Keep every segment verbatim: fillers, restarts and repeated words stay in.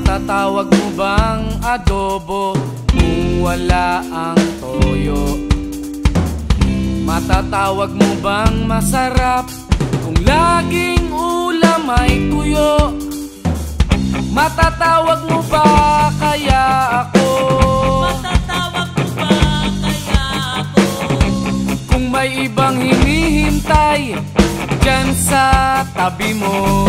Matatawag mo bang adobo kung wala ang toyo? Matatawag mo bang masarap kung laging ulam ay tuyo? Matatawag mo ba kaya ako? Matatawag mo ba kaya ako? Kung may ibang hinihintay diyan sa tabi mo,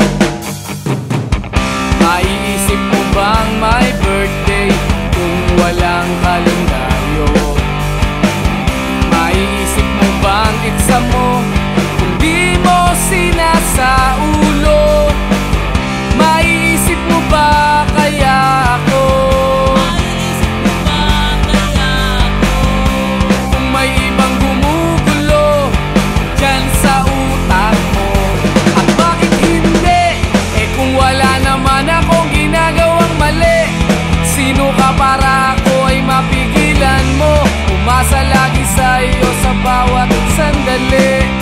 maiisip mo bang may birthday kung walang kalendaryo? Maiisip mo bang exam mo kung di mo sinasaulo? Maiisip mo ba kaya ako? Maiisip mo ba kaya ako? Kung may ibang gumugulo dyan sa utak mo. At bakit hindi? Eh kung wala naman akong ginagawang mali, sino ka para ako ay mapigilan mo? Umasa lagi sa iyo sa bawat sandali.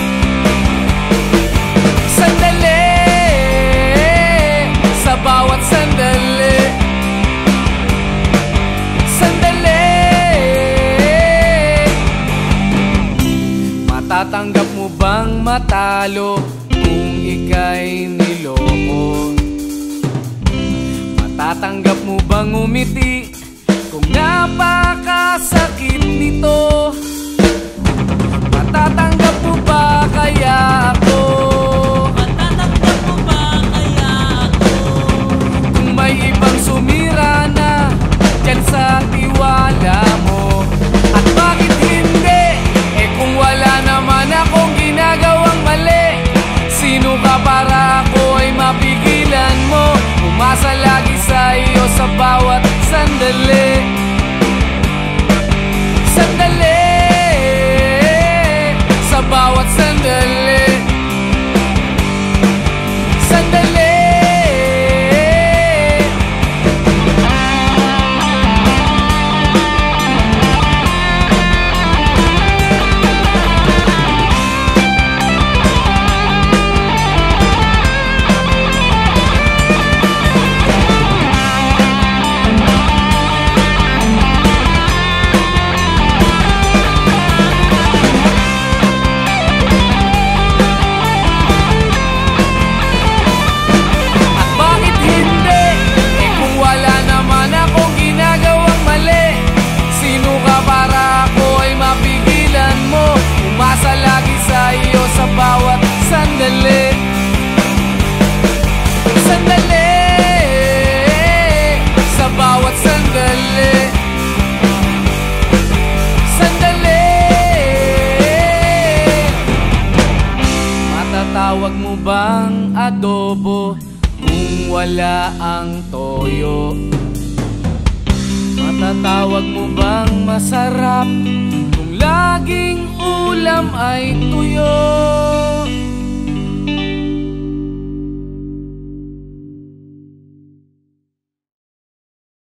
Sandali, sa bawat sandali. Sandali. Matatanggap mo bang matalo kung ika'y niloko? Matatanggap mo bang umiti kung napakasakit nito? Matatanggap mo ba kaya ako? Matatanggap mo ba kaya ako? Kung may ibang sumira na dyan sa tiwala mo. At bakit hindi? Eh kung wala naman akong ginagawang mali, sino ka para ako ay mapigilan mo? Umasa lagi sa iyo sa bawat sandali. Sandali, sa bawat sandali. Sandali. Umasa lagi sa iyo sa bawat sandali. Sandali, sa bawat sandali. Sandali. Matatawag mo bang adobo kung wala ang toyo? Matatawag mo bang masarap kung laging ulam ay tuyo?